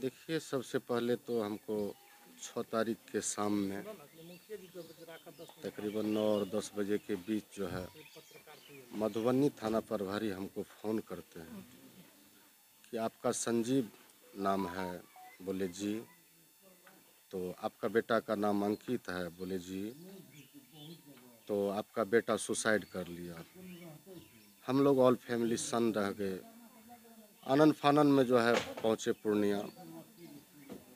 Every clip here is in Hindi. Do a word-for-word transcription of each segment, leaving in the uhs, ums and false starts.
देखिए, सबसे पहले तो हमको छः तारीख के शाम में तकरीबन नौ और दस बजे के बीच जो है मधुबनी थाना प्रभारी हमको फ़ोन करते हैं कि आपका संजीव नाम है, बोले जी। तो आपका बेटा का नाम अंकित है, बोले जी। तो आपका बेटा सुसाइड कर लिया। हम लोग ऑल फैमिली सन रह गए, आनन फानन में जो है पहुँचे पूर्णिया।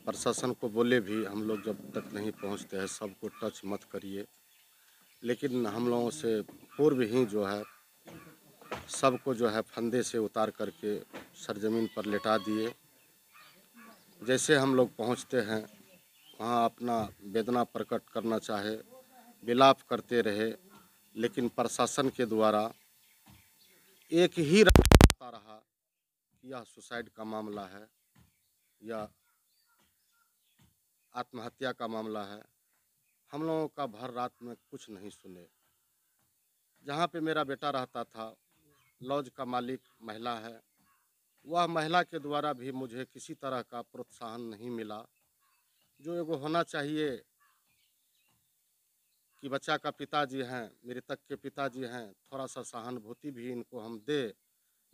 प्रशासन को बोले भी, हम लोग जब तक नहीं पहुँचते हैं सबको टच मत करिए, लेकिन हम लोगों से पूर्व ही जो है सबको जो है फंदे से उतार करके सरजमीन पर लेटा दिए। जैसे हम लोग पहुँचते हैं वहाँ अपना वेदना प्रकट करना चाहे, विलाप करते रहे, लेकिन प्रशासन के द्वारा एक ही रास्ता रहा, यह सुसाइड का मामला है या आत्महत्या का मामला है। हम लोगों का भर रात में कुछ नहीं सुने। जहाँ पे मेरा बेटा रहता था, लॉज का मालिक महिला है, वह महिला के द्वारा भी मुझे किसी तरह का प्रोत्साहन नहीं मिला। जो एगो होना चाहिए कि बच्चा का पिताजी हैं, मृतक के पिताजी हैं, थोड़ा सा सहानुभूति भी इनको हम दे,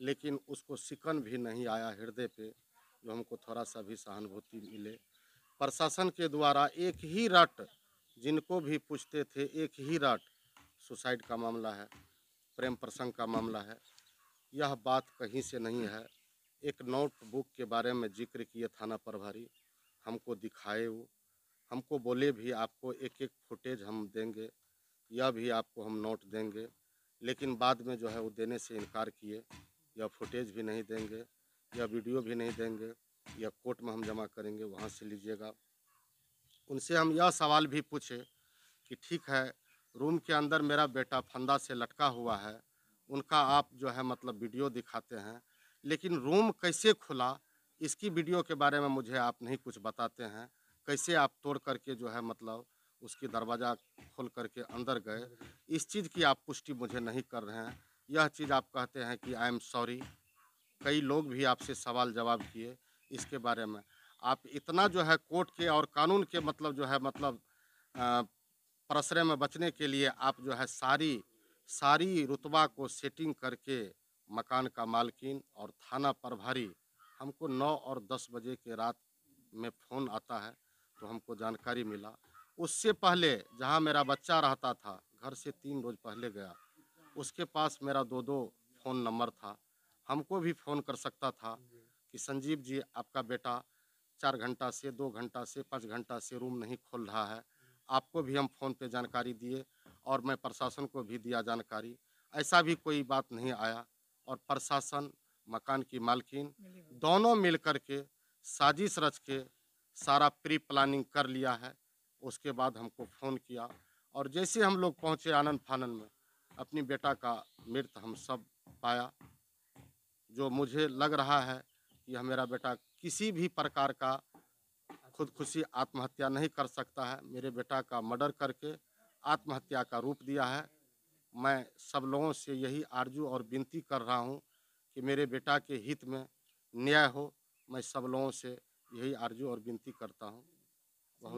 लेकिन उसको सिकन भी नहीं आया हृदय पे जो हमको थोड़ा सा भी सहानुभूति मिले। प्रशासन के द्वारा एक ही रट, जिनको भी पूछते थे एक ही रट, सुसाइड का मामला है, प्रेम प्रसंग का मामला है। यह बात कहीं से नहीं है। एक नोटबुक के बारे में जिक्र किए थाना प्रभारी, हमको दिखाए, वो हमको बोले भी आपको एक एक फुटेज हम देंगे, यह भी आपको हम नोट देंगे, लेकिन बाद में जो है वो देने से इनकार किए। या फुटेज भी नहीं देंगे, या वीडियो भी नहीं देंगे, या कोर्ट में हम जमा करेंगे, वहाँ से लीजिएगा। उनसे हम यह सवाल भी पूछे कि ठीक है, रूम के अंदर मेरा बेटा फंदा से लटका हुआ है, उनका आप जो है मतलब वीडियो दिखाते हैं, लेकिन रूम कैसे खुला इसकी वीडियो के बारे में मुझे आप नहीं कुछ बताते हैं। कैसे आप तोड़ करके जो है मतलब उसकी दरवाज़ा खोल करके अंदर गए, इस चीज़ की आप पुष्टि मुझे नहीं कर रहे हैं। यह चीज़ आप कहते हैं कि आई एम सॉरी। कई लोग भी आपसे सवाल जवाब किए इसके बारे में। आप इतना जो है कोर्ट के और कानून के मतलब जो है मतलब परसरे में बचने के लिए आप जो है सारी सारी रुतबा को सेटिंग करके मकान का मालकिन और थाना प्रभारी हमको नौ और दस बजे के रात में फ़ोन आता है तो हमको जानकारी मिला। उससे पहले जहाँ मेरा बच्चा रहता था, घर से तीन रोज पहले गया, उसके पास मेरा दो दो फ़ोन नंबर था, हमको भी फ़ोन कर सकता था कि संजीव जी आपका बेटा चार घंटा से, दो घंटा से, पाँच घंटा से रूम नहीं खोल रहा है। आपको भी हम फ़ोन पे जानकारी दिए और मैं प्रशासन को भी दिया जानकारी। ऐसा भी कोई बात नहीं आया और प्रशासन, मकान की मालकिन दोनों मिल कर के साजिश रच के सारा प्री प्लानिंग कर लिया है। उसके बाद हमको फ़ोन किया और जैसे हम लोग पहुँचे आनंद फानन में अपनी बेटा का मृत हम सब पाया। जो मुझे लग रहा है कि यह मेरा बेटा किसी भी प्रकार का खुदकुशी आत्महत्या नहीं कर सकता है, मेरे बेटा का मर्डर करके आत्महत्या का रूप दिया है। मैं सब लोगों से यही आरजू और विनती कर रहा हूं कि मेरे बेटा के हित में न्याय हो। मैं सब लोगों से यही आरजू और विनती करता हूं।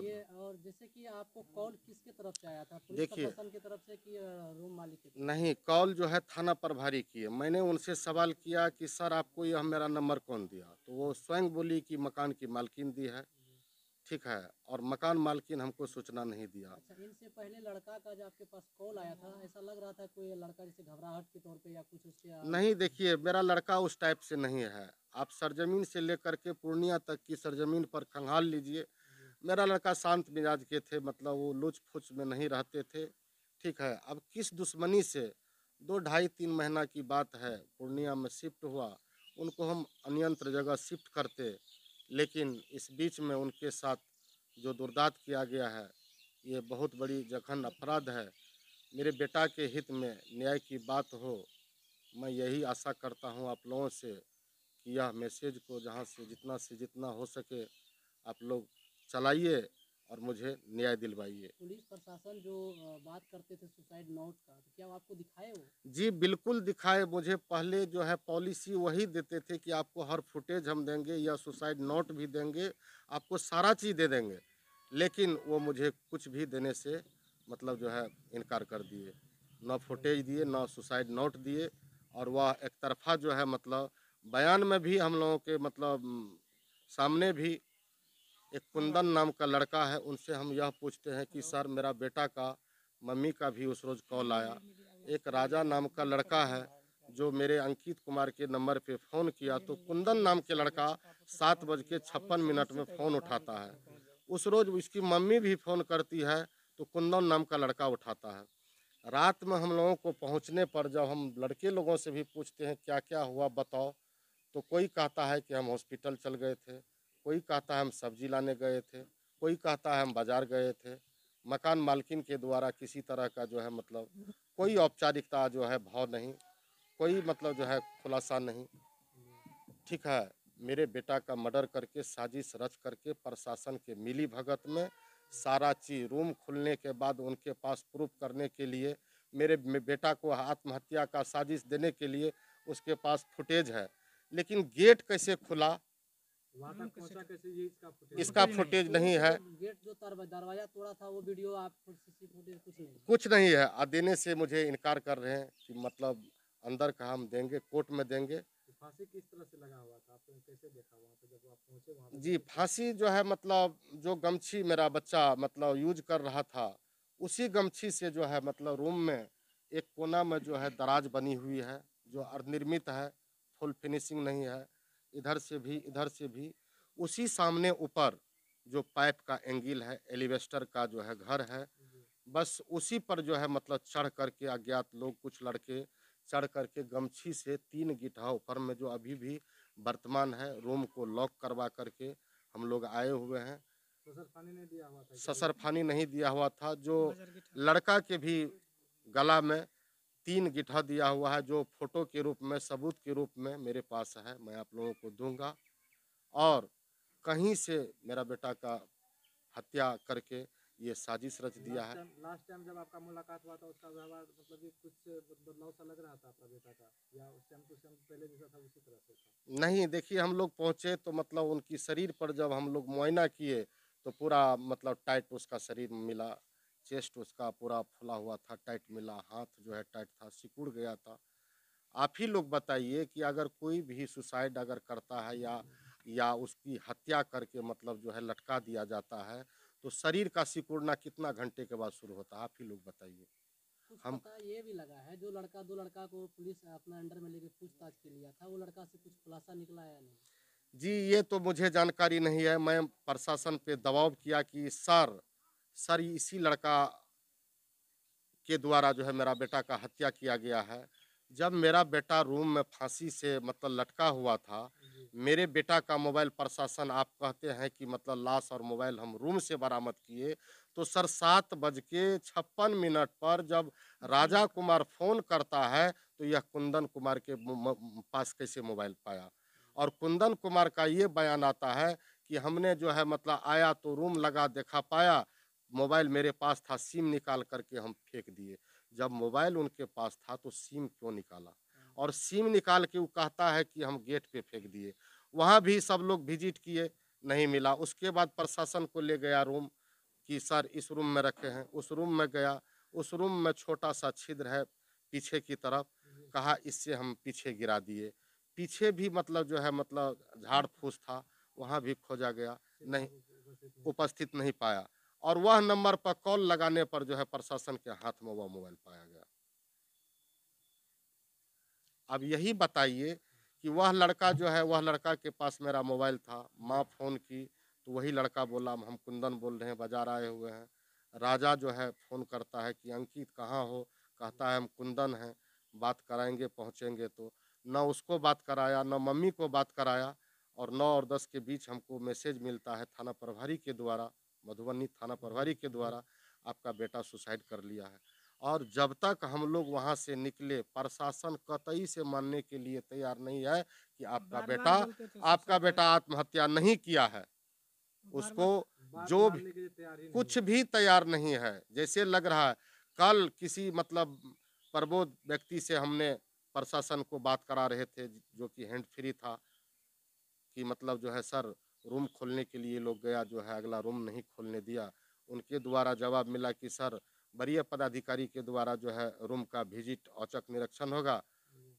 ये और जैसे कि आपको कॉल किसके तरफ से आया था? पुलिस प्रशासन की तरफ से कि रूम मालिक की तरफ? नहीं, कॉल जो है थाना प्रभारी की है। मैंने उनसे सवाल किया कि सर आपको यह मेरा नंबर कौन दिया, तो वो स्वयं बोली कि मकान की मालकिन दी है। ठीक है, और मकान मालकिन हमको सूचना नहीं दिया। अच्छा, इनसे पहले लड़का का जो आपके पास कॉल आया था, ऐसा लग रहा था कोई लड़का जैसे घबराहट के तौर पे या कुछ उसके? नहीं, देखिए मेरा लड़का उस टाइप से नहीं है। आप सरजमीन से लेकर के पूर्णिया तक की सरजमीन पर खंगाल लीजिए। मेरा लड़का शांत मिजाज के थे, मतलब वो लुच फुच में नहीं रहते थे। ठीक है, अब किस दुश्मनी से, दो ढाई तीन महीना की बात है, पूर्णिया में शिफ्ट हुआ, उनको हम अन्यंत्र जगह शिफ्ट करते, लेकिन इस बीच में उनके साथ जो दुर्दांत किया गया है ये बहुत बड़ी जघन्य अपराध है। मेरे बेटा के हित में न्याय की बात हो, मैं यही आशा करता हूँ आप लोगों से कि यह मैसेज को जहाँ से जितना से जितना हो सके आप लोग चलाइए और मुझे न्याय दिलवाइए। पुलिस प्रशासन जो बात करते थे सुसाइड नोट का, तो क्या आपको दिखाए वो? जी बिल्कुल दिखाए। मुझे पहले जो है पॉलिसी वही देते थे कि आपको हर फुटेज हम देंगे या सुसाइड नोट भी देंगे, आपको सारा चीज़ दे देंगे, लेकिन वो मुझे कुछ भी देने से मतलब जो है इनकार कर दिए। ना फुटेज दिए, ना सुसाइड नोट दिए, और वह एक तरफा जो है मतलब बयान में भी हम लोगों के मतलब सामने भी एक कुंदन नाम का लड़का है, उनसे हम यह पूछते हैं कि सर मेरा बेटा का मम्मी का भी उस रोज़ कॉल आया। एक राजा नाम का लड़का है जो मेरे अंकित कुमार के नंबर पे फ़ोन किया तो कुंदन नाम के लड़का सात बज के छप्पन मिनट में फ़ोन उठाता है। उस रोज़ उसकी मम्मी भी फ़ोन करती है तो कुंदन नाम का लड़का उठाता है। रात में हम लोगों को पहुंचने पर जब हम लड़के लोगों से भी पूछते हैं क्या क्या हुआ बताओ, तो कोई कहता है कि हम हॉस्पिटल चल गए थे, कोई कहता है हम सब्जी लाने गए थे, कोई कहता है हम बाज़ार गए थे। मकान मालकिन के द्वारा किसी तरह का जो है मतलब कोई औपचारिकता जो है भाव नहीं, कोई मतलब जो है खुलासा नहीं। ठीक है, मेरे बेटा का मर्डर करके साजिश रच करके प्रशासन के मिली भगत में सारा चीज रूम खुलने के बाद उनके पास प्रूफ करने के लिए मेरे बेटा को आत्महत्या का साजिश देने के लिए उसके पास फुटेज है, लेकिन गेट कैसे खुला इसका फुटेज नहीं है। गेट जो दरवाजा तोड़ा था वो वीडियो आप कुछ नहीं है। आ देने से मुझे इनकार कर रहे हैं कि मतलब अंदर का हम देंगे, कोर्ट में देंगे। फांसी किस तरह से लगा हुआ था आपने कैसे देखा वहाँ पे जब आप पहुँचे वहाँ? जी फांसी जो है मतलब जो गमछी मेरा बच्चा मतलब यूज कर रहा था उसी गमछी से जो है मतलब रूम में एक कोना में जो है दराज बनी हुई है जो अर्धनिर्मित है, फुल फिनिशिंग नहीं है, इधर से भी इधर से भी। उसी सामने ऊपर जो पाइप का एंगल है एलिवेस्टर का जो है घर है, बस उसी पर जो है मतलब चढ़ करके अज्ञात लोग कुछ लड़के चढ़ करके गमछी से तीन गिट्ठा ऊपर में जो अभी भी वर्तमान है रूम को लॉक करवा करके हम लोग आए हुए हैं। ससरफानी नहीं दिया हुआ था, ससरफानी नहीं दिया हुआ था। जो लड़का के भी गला में तीन गिट्ठा दिया हुआ है जो फोटो के रूप में सबूत के रूप में मेरे पास है, मैं आप लोगों को दूंगा। और कहीं से मेरा बेटा का हत्या करके ये साजिश रच दिया है। लास्ट टाइम जब आपका मुलाकात हुआ था उसका व्यवहार मतलब कि कुछ बदलाव सा लग रहा था आपका बेटा का, या उस टाइम कुछ पहले जैसा था उसी तरह से था? नहीं, देखिए हम लोग पहुंचे तो मतलब उनकी शरीर पर जब हम लोग मुआयना किए तो पूरा मतलब टाइट उसका शरीर मिला, चेस्ट उसका पूरा फुला हुआ था, टाइट मिला, हाथ जो है टाइट था, सिकुड़ गया था। आप ही लोग बताइए कि अगर कोई भी सुसाइड अगर करता है या या उसकी हत्या करके मतलब जो है लटका दिया जाता है तो शरीर का सिकुड़ना कितना घंटे के बाद शुरू होता है? आप ही लोग बताइए। हम पता ये भी लगा है जो लड़का दो लड़का को पुलिस अपना अंडर में लेके पूछताछ के लिया था, वो लड़का से कुछ खुलासा निकला है नहीं? जी ये तो मुझे जानकारी नहीं है। मैं प्रशासन पे दबाव किया कि सर सर इसी लड़का के द्वारा जो है मेरा बेटा का हत्या किया गया है। जब मेरा बेटा रूम में फांसी से मतलब लटका हुआ था, मेरे बेटा का मोबाइल प्रशासन आप कहते हैं कि मतलब लाश और मोबाइल हम रूम से बरामद किए, तो सर सात बज के छप्पन मिनट पर जब राजा कुमार फ़ोन करता है तो यह कुंदन कुमार के पास कैसे मोबाइल पाया? और कुंदन कुमार का ये बयान आता है कि हमने जो है मतलब आया तो रूम लगा देखा पाया, मोबाइल मेरे पास था, सिम निकाल करके हम फेंक दिए। जब मोबाइल उनके पास था तो सिम क्यों निकाला? और सिम निकाल के वो कहता है कि हम गेट पे फेंक दिए। वहाँ भी सब लोग विजिट किए, नहीं मिला। उसके बाद प्रशासन को ले गया रूम कि सर इस रूम में रखे हैं। उस रूम में गया, उस रूम में छोटा सा छिद्र है पीछे की तरफ, कहा इससे हम पीछे गिरा दिए। पीछे भी मतलब जो है मतलब झाड़ फूस था, वहाँ भी खोजा गया, नहीं उपस्थित नहीं पाया। और वह नंबर पर कॉल लगाने पर जो है प्रशासन के हाथ में वह मोबाइल पाया गया। अब यही बताइए कि वह लड़का जो है वह लड़का के पास मेरा मोबाइल था, माँ फ़ोन की तो वही लड़का बोला हम कुंदन बोल रहे हैं, बाजार आए हुए हैं। राजा जो है फ़ोन करता है कि अंकित कहाँ हो? कहता है हम कुंदन हैं, बात कराएंगे पहुँचेंगे। तो ना उसको बात कराया, ना मम्मी को बात कराया। और नौ और दस के बीच हमको मैसेज मिलता है थाना प्रभारी के द्वारा, मधुबनी थाना प्रभारी के द्वारा, आपका बेटा सुसाइड कर लिया है। और जब तक हम लोग वहां से निकले प्रशासन कतई से मानने के लिए तैयार नहीं है कि आपका बेटा आपका बेटा आत्महत्या नहीं किया है, उसको जो कुछ भी तैयार नहीं है। जैसे लग रहा है कल किसी मतलब प्रबोध व्यक्ति से हमने प्रशासन को बात करा रहे थे जो कि हैंड फ्री था कि मतलब जो है सर रूम खोलने के लिए लोग गया जो है अगला रूम नहीं खोलने दिया। उनके द्वारा जवाब मिला कि सर वरीय पदाधिकारी के द्वारा जो है रूम का विजिट औचक निरीक्षण होगा।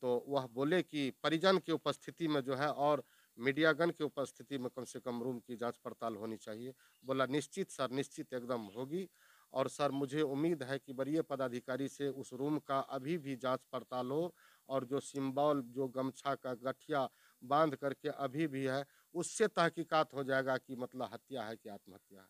तो वह बोले कि परिजन की उपस्थिति में जो है और मीडियागण की उपस्थिति में कम से कम रूम की जांच पड़ताल होनी चाहिए। बोला निश्चित सर निश्चित एकदम होगी और सर मुझे उम्मीद है कि वरीय पदाधिकारी से उस रूम का अभी भी जांच पड़ताल हो और जो सिंबल जो गमछा का गठिया बांध करके अभी भी है उससे तहकीकात हो जाएगा कि मतलब हत्या है कि आत्महत्या है।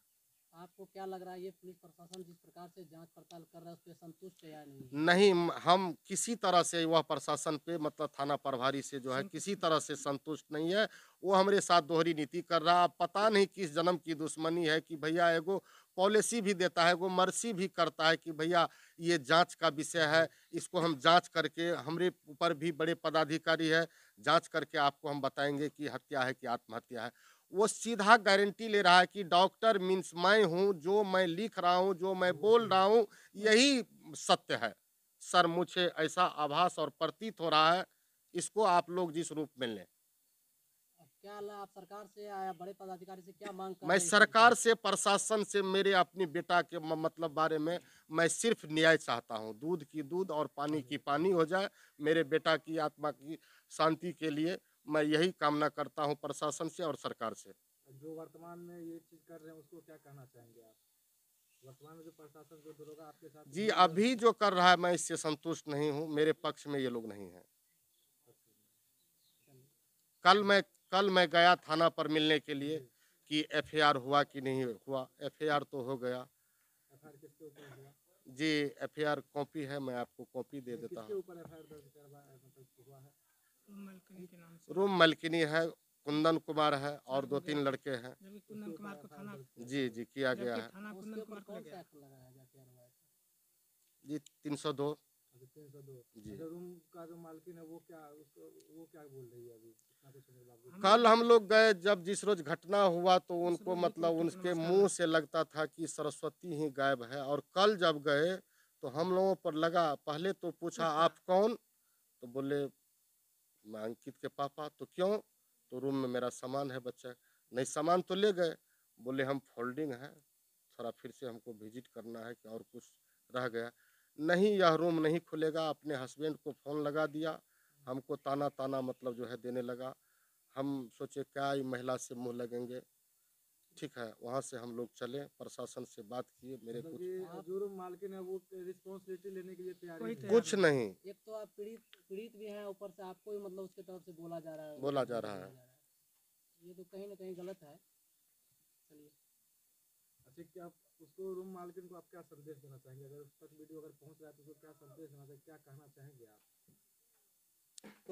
आपको क्या लग रहा है ये पुलिस प्रशासन जिस प्रकार से जांच पड़ताल कर रहा है उस पे संतुष्ट है या नहीं? नहीं, हम किसी तरह से वह प्रशासन पे मतलब थाना प्रभारी से जो है किसी तरह से संतुष्ट नहीं है। वो हमारे साथ दोहरी नीति कर रहा है। पता नहीं किस जन्म की दुश्मनी है कि भैया एगो पॉलिसी भी देता है वो मर्सी भी करता है कि भैया ये जाँच का विषय है, इसको हम जाँच करके हमारे ऊपर भी बड़े पदाधिकारी है जाँच करके आपको हम बताएंगे कि हत्या है कि आत्महत्या है। वो सीधा गारंटी ले रहा है कि डॉक्टर मीन्स मैं हूँ, जो मैं लिख रहा हूँ जो मैं बोल रहा हूँ यही सत्य है। सर मुझे ऐसा आभास और प्रतीत हो रहा है, इसको आप लोग जिस रूप में लें। क्या आप सरकार से या बड़े पदाधिकारी से क्या मांग कर? मैं सरकार से प्रशासन से मेरे अपनी बेटा के मतलब बारे में मैं सिर्फ न्याय चाहता हूँ। दूध की दूध और पानी की पानी हो जाए। मेरे बेटा की आत्मा की शांति के लिए मैं यही कामना करता हूं प्रशासन से और सरकार से। जो वर्तमान में ये चीज कर रहे हैं उसको क्या कहना चाहेंगे आप? वर्तमान में जो प्रशासन जो दरोगा आपके साथ जी अभी जो कर रहा है मैं इससे संतुष्ट नहीं हूं। मेरे पक्ष में ये लोग नहीं हैं। कल मैं कल मैं गया थाना पर मिलने के लिए कि एफ आई आर हुआ कि नहीं हुआ। एफ आई आर तो हो गया जी। एफ आई आर कॉपी है, मैं आपको कॉपी दे देता हूँ। रूम मालकिनी है, कुंदन कुमार है और दो तीन लड़के हैं। कुंदन कुमार को थाना जी जी किया गया है जी तीन सौ दो जी। रूम का जो मालकिन है वो क्या वो क्या बोल रही है? अभी कल हम लोग गए जब जिस रोज घटना हुआ तो उनको मतलब उनके मुंह से लगता था कि सरस्वती ही गायब है। और कल जब गए तो हम लोगों पर लगा, पहले तो पूछा आप कौन, तो बोले मैं अंकित के पापा। तो क्यों? तो रूम में मेरा सामान है बच्चा। नहीं सामान तो ले गए। बोले हम फोल्डिंग है, थोड़ा फिर से हमको विजिट करना है कि और कुछ रह गया। नहीं यह रूम नहीं खुलेगा। अपने हस्बैंड को फ़ोन लगा दिया, हमको ताना ताना मतलब जो है देने लगा। हम सोचे क्या ये महिला से मुँह लगेंगे, ठीक है वहाँ से हम लोग चले, प्रशासन से बात किए। मेरे कुछ जो रूम मालकिन है वो रिस्पांसिबिलिटी लेने के लिए तैयार है, कुछ नहीं। एक तो आप पीड़ित पीड़ित भी हैं, ऊपर से आपको भी मतलब उसके तरफ से बोला जा रहा है बोला जा रहा है ये तो कहीं ना कहीं गलत है। चलिए अच्छा, क्या आप उसको रूम मालकिन को आप क्या संदेश देना चाहेंगे? अगर उस तक वीडियो अगर पहुँच रहा है तो उसको क्या संदेश देना चाहिए, क्या कहना चाहेंगे आप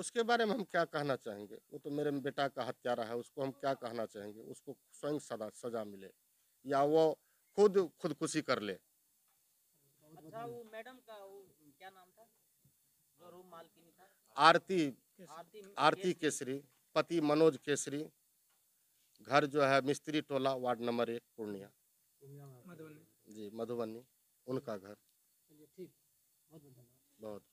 उसके बारे में? हम क्या कहना चाहेंगे, वो तो मेरे बेटा का हत्यारा है, उसको हम क्या कहना चाहेंगे? उसको स्वयं सजा सजा मिले या वो खुद खुदकुशी कर ले। अच्छा वो मैडम का वो क्या नाम था जो रूम मालकिनी था? आरती आरती केसरी, पति मनोज केसरी, घर जो है मिस्त्री टोला, वार्ड नंबर एक, पूर्णिया जी मधुबनी, उनका घर। ठीक, बहुत